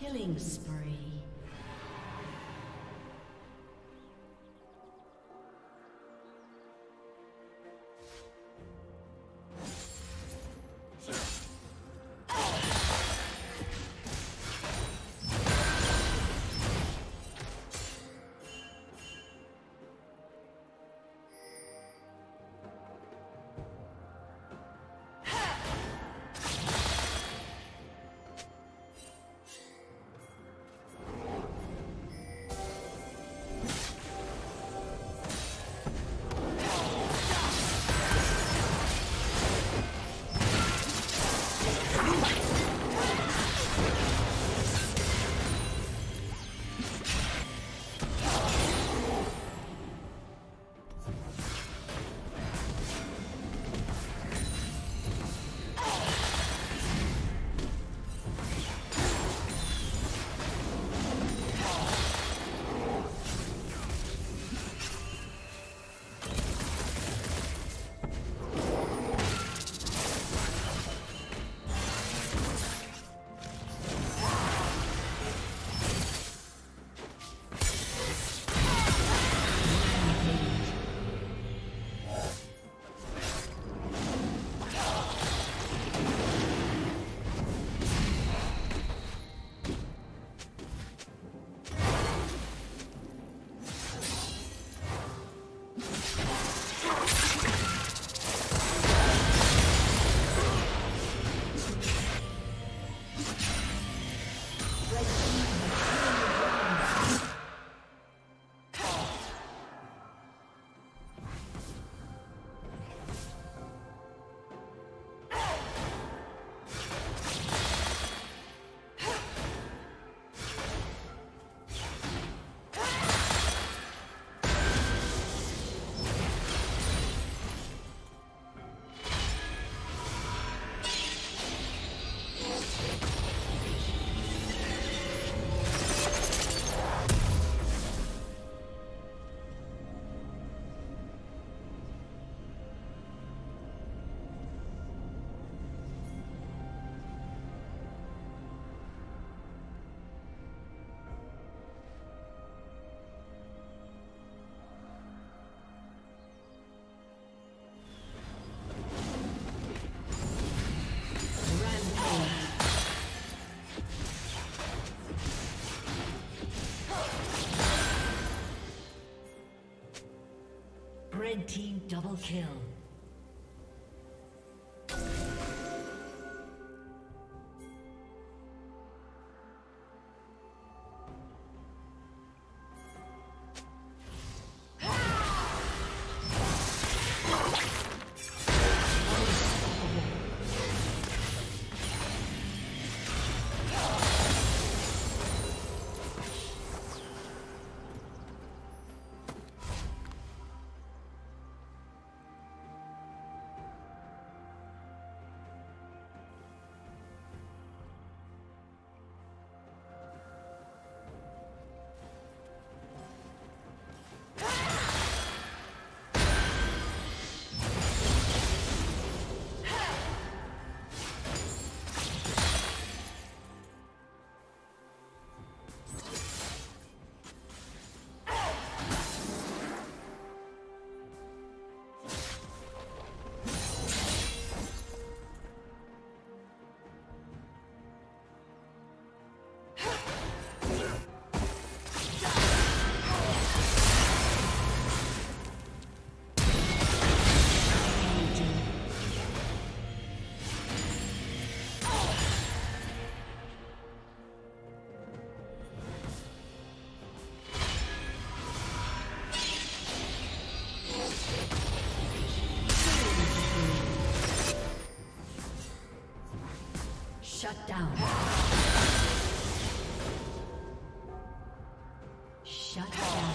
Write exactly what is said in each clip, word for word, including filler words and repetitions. Killing spree. Red team double kill. Shut down. Shut down.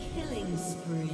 Killing spree.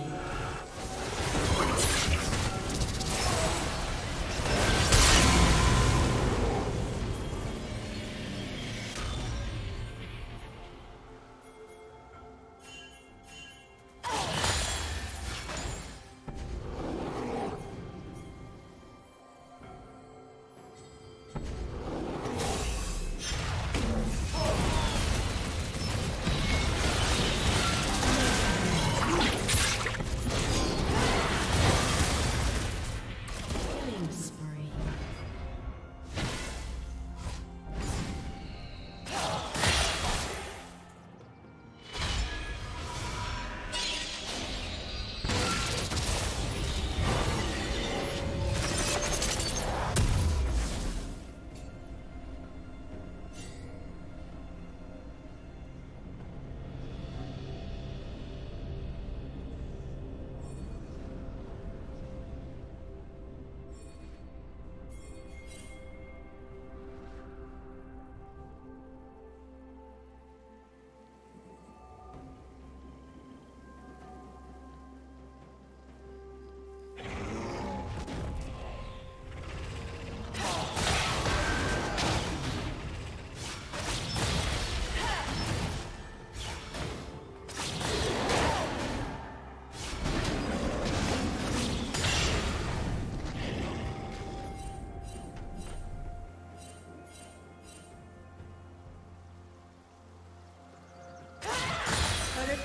Turret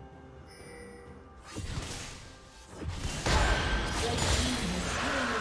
Red team has slain the dragon.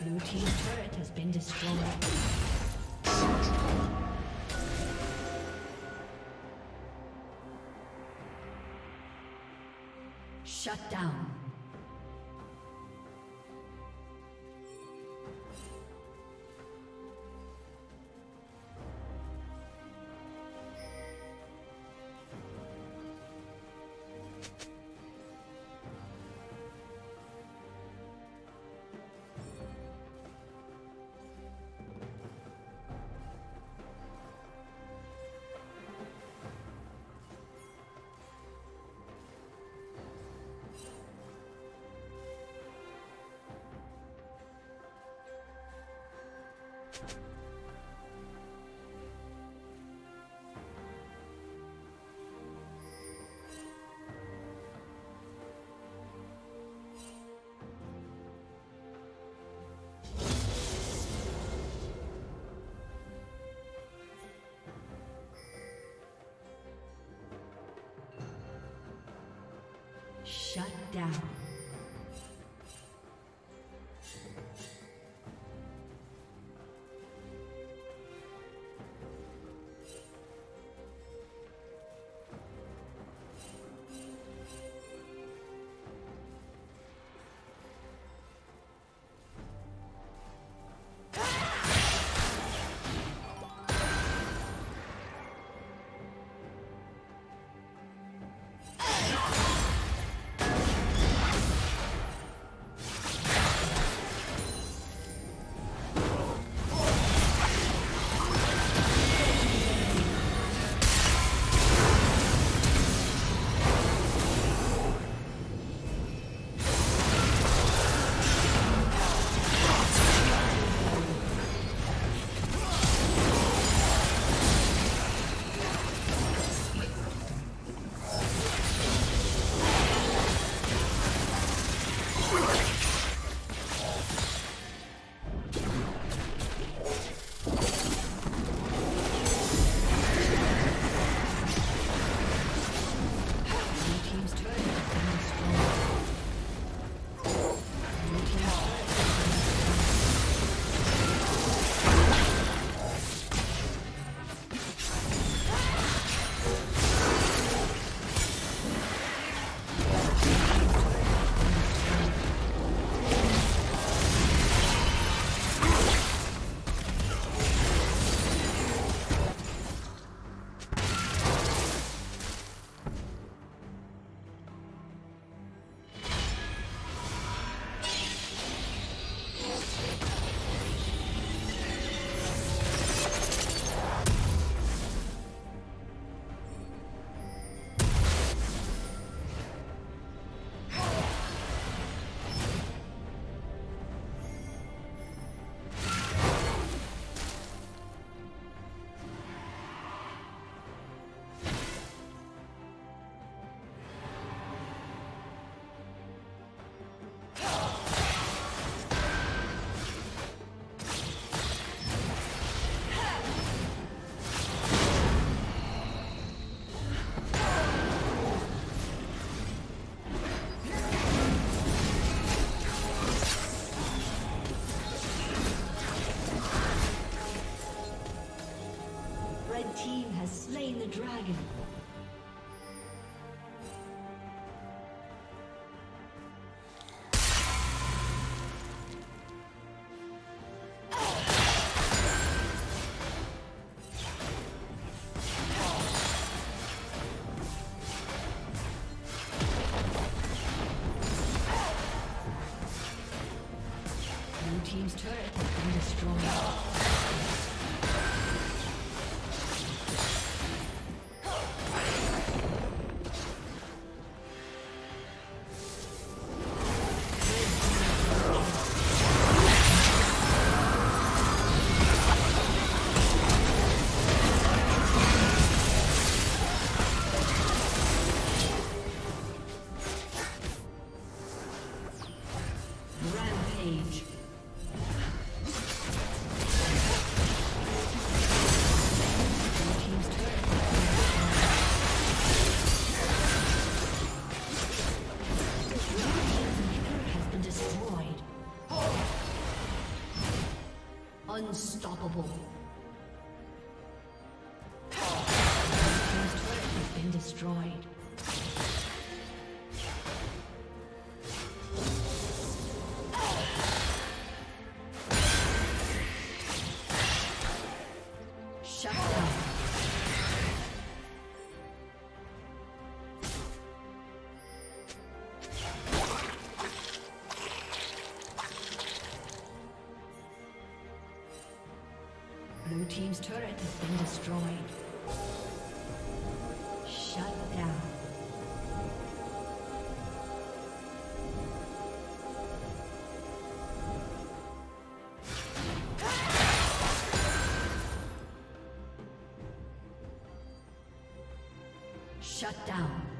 Blue team turret has been destroyed. Shut down. Shut down. team's turret has been destroyed. Unstoppable. Your team's turret has been destroyed. Blue team's turret has been destroyed. Shut down. Shut down.